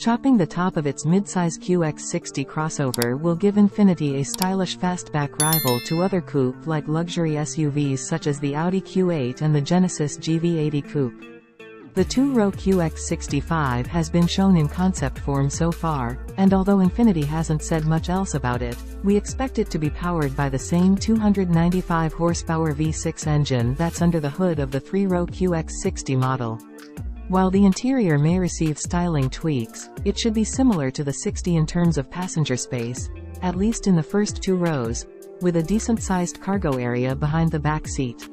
Chopping the top of its midsize QX60 crossover will give Infiniti a stylish fastback rival to other coupe-like luxury SUVs such as the Audi Q8 and the Genesis GV80 coupe. The two-row QX65 has been shown in concept form so far, and although Infiniti hasn't said much else about it, we expect it to be powered by the same 295 horsepower V6 engine that's under the hood of the three-row QX60 model. While the interior may receive styling tweaks, it should be similar to the 60 in terms of passenger space, at least in the first two rows, with a decent-sized cargo area behind the back seat.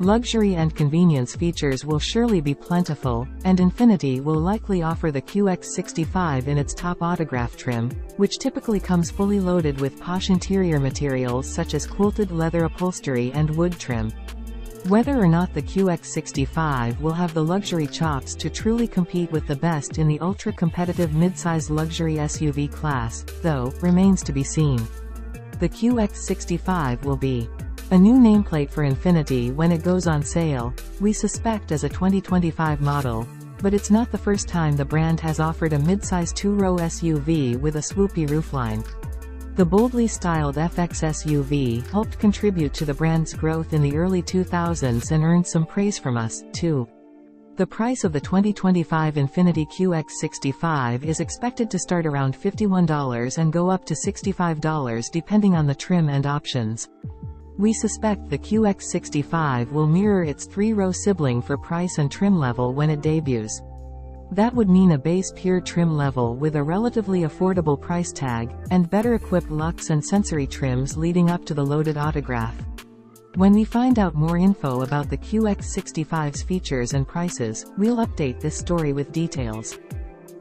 Luxury and convenience features will surely be plentiful, and Infiniti will likely offer the QX65 in its top Autograph trim, which typically comes fully loaded with posh interior materials such as quilted leather upholstery and wood trim. Whether or not the QX65 will have the luxury chops to truly compete with the best in the ultra-competitive midsize luxury SUV class, though, remains to be seen. The QX65 will be a new nameplate for Infiniti when it goes on sale, we suspect as a 2025 model, but it's not the first time the brand has offered a midsize two-row SUV with a swoopy roofline. The boldly styled FX SUV helped contribute to the brand's growth in the early 2000s and earned some praise from us, too. The price of the 2025 Infiniti QX65 is expected to start around $51 and go up to $65 depending on the trim and options. We suspect the QX65 will mirror its three-row sibling for price and trim level when it debuts. That would mean a base Pure trim level with a relatively affordable price tag, and better equipped Luxe and Sensory trims leading up to the loaded Autograph. When we find out more info about the QX65's features and prices, we'll update this story with details.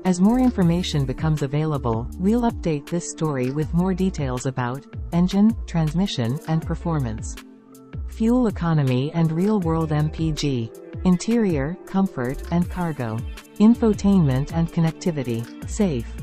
As more information becomes available, we'll update this story with more details about engine, transmission, and performance. Fuel economy and real-world MPG. Interior, comfort, and cargo. Infotainment and connectivity. Safe.